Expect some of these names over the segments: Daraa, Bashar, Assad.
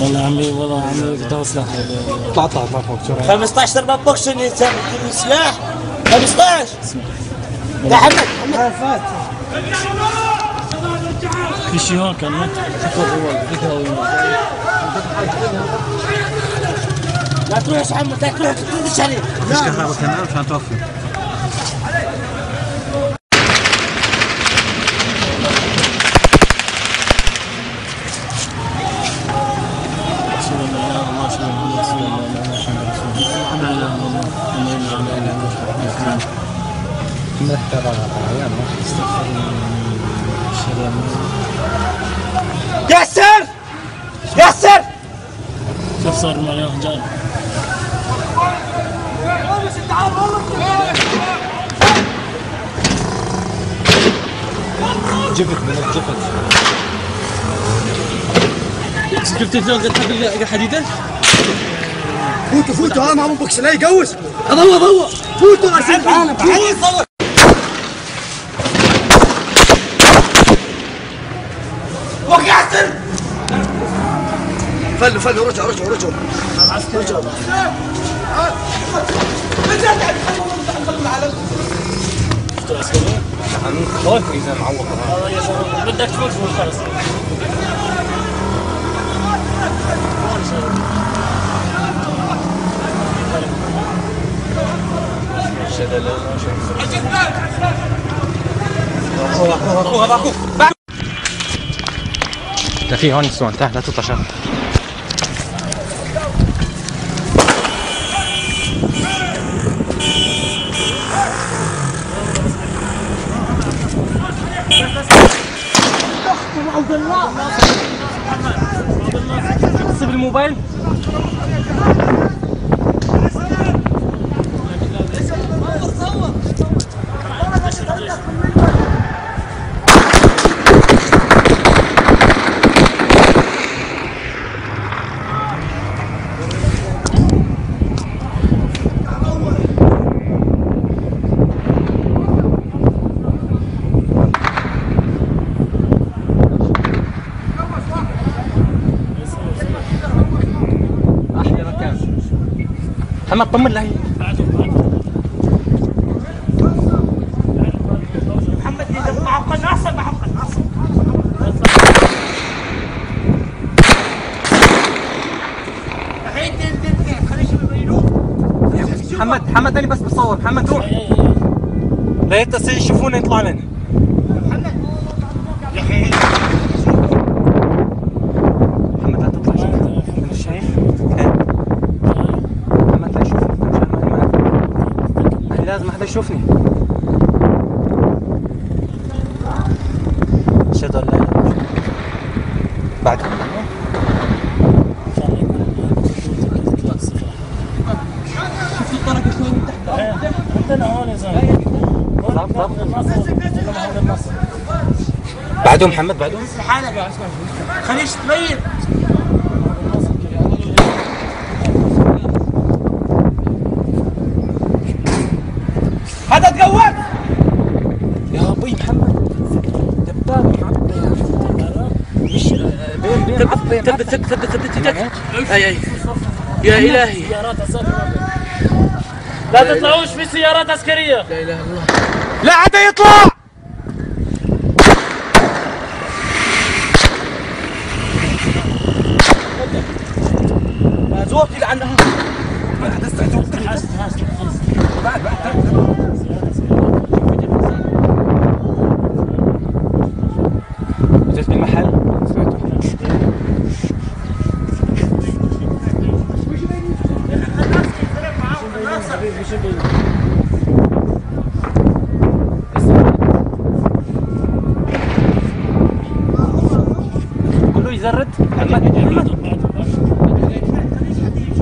والله عمي والله عمي قدام سلاح 13 مبوكس 15 مبوكس اللي انت سلاح 15 يا حمد حمد فات في شي هون كان لا تروحش عمي لا تروح تدش عليه مش كهرباء كمان مشان توفي ياسر ياسر شوف صار مليون جاي جبت من الجبت جبت شلون قلت حديده فوتوا فوتوا هذا مع ابو بكس لا يقوس اضوى ضوى فوتوا عشان العالم فوتوا فلوا فلوا رجعوا رجعوا رجعوا رجعوا بدك تفوز خلص لا في هون السون تحت لا تطلع شغله عبد الله عبد الله سيب الموبايل ما تطمن له محمد يدق مع قناصه مع قناصه الحين خليش يبينوه محمد محمد انا بس بصور محمد روح لا يتصل يشوفونا يطلع لنا محمد يا اخي محمد لا تطلع شايف لازم حدا يشوفني اشهد ان لا اله الا الله بعد شوف الطرقه شوي من تحت عندنا هون يا زلمه طب طب بعده محمد بعده حالك خليش تبين هذا تقوّد يا ابوي محمد دباب معبّي يا اخي مش بين معبّي ثبت ثبت ثبت ثبت اي اي يا الهي لا تطلعوش في سيارات عسكرية لا اله الا الله لا حدا يطلع زورتي لعنها ما حدا استعجبتك بعد بعد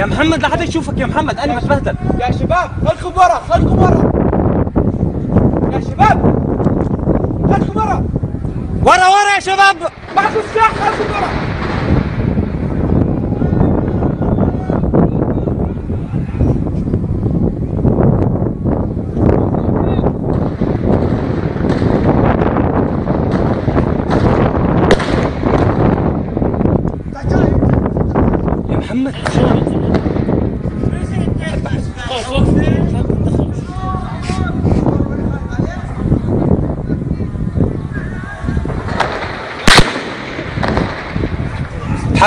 يا محمد لا حد يشوفك يا محمد، انا بتبهدل. يا شباب خلكم ورا، خلكم ورا يا شباب، خلكم ورا ورا ورا يا شباب، معكم سلاح، خلكم ورا.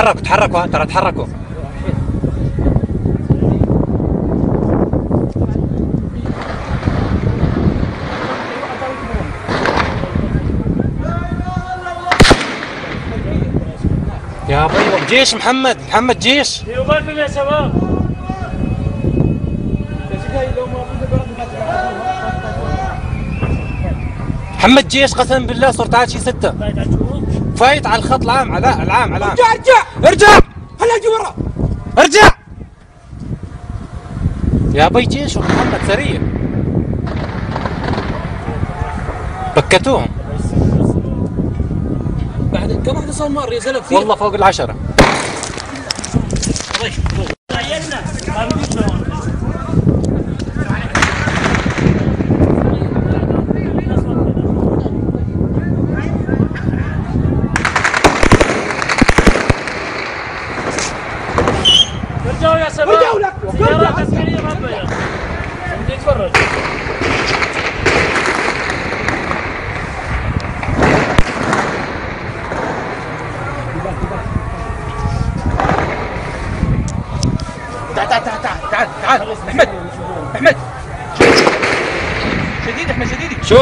تحركوا تحركوا ترى، تحركوا يا ابوي. جيش محمد، محمد جيش يومكم يا شباب. محمد جيش قسم بالله، صرت عاد شي 6 فايت على الخط العام، على العام على العام. ارجع ارجع ارجع، هلا اجي ورا، ارجع يا بي. جيش محمد سريع، بكتوهم بعد كم واحد صار مار يزلق فيه، والله فوق 10.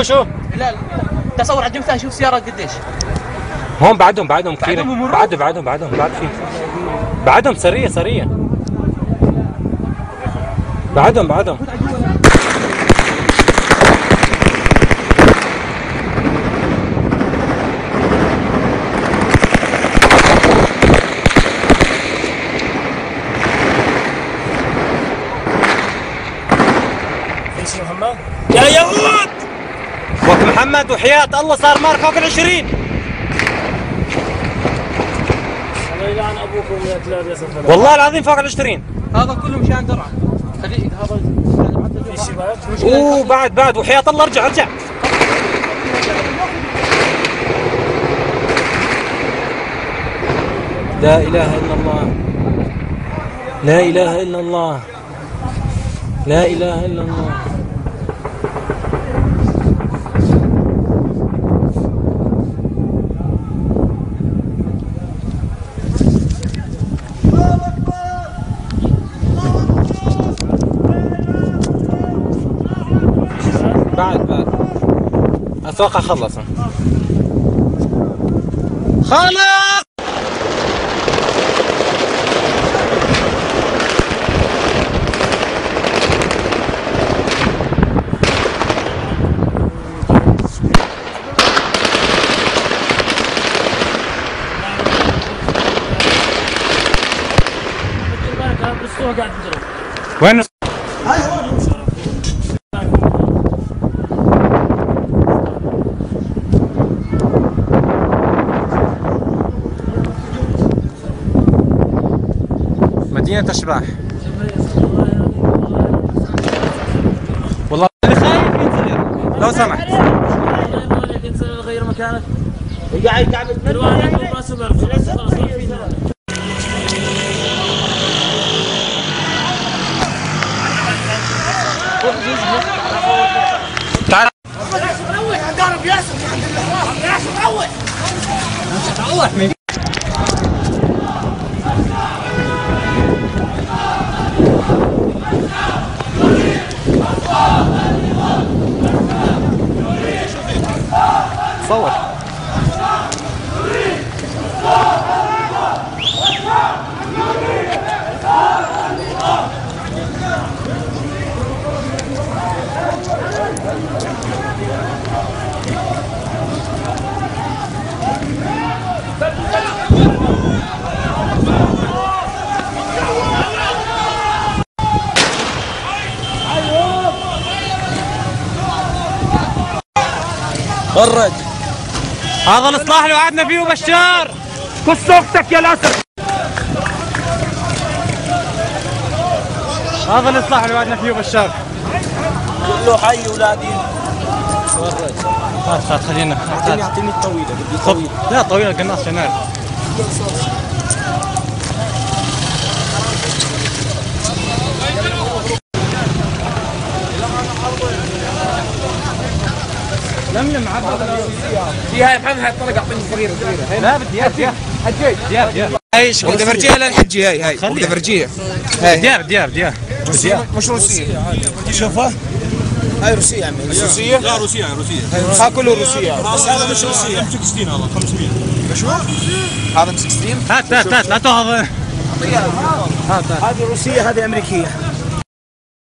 شو لا تصور على الجمثة، شوف سيارة قديش هون. بعدهم بعدهم كثير، بعدهم بعد في بعدهم سرية سرية، بعدهم ايش يا محمد يا يهود وقت محمد وحياة الله صار مار فوق 20. الله يلعن ابوكم يا كلاب يا سفلة، والله العظيم فوق 20. هذا كله مشان درعا، خليه هذا اوه بعد وحياة الله ارجع ارجع. لا اله الا الله، لا اله الا الله، لا اله الا الله. اتوقع خلص خلص. وين مدينة أشباح؟ والله اللي خايف ينزل لو سمحت. ينزل غير مكانك. قاعد تعمل الرد هذا الاصلاح اللي وعدنا فيه بشار. كس اختك يا الاسد. هذا الاصلاح اللي وعدنا فيه بشار. كله حي ولادينا. الرد. خلاص خلاص خلينا. اعطيني الطويله بدي طويله. لا طويله القناص شنال. لملم عبد فيها محمد هالطرق اعطيني صغيره صغيره. لا بدي اياها حجي دياب هاي بدي افرجيها للحجي هاي بدي افرجيها هاي دياب مش روسيه شوفها هاي روسيه يا عمي روسيه لا روسيه روسيه كله روسيه بس هذا مش روسيه 16 هذا 500 شو هذا 16 هات هات هات لا تهض هات هات هذه روسيه هذه امريكيه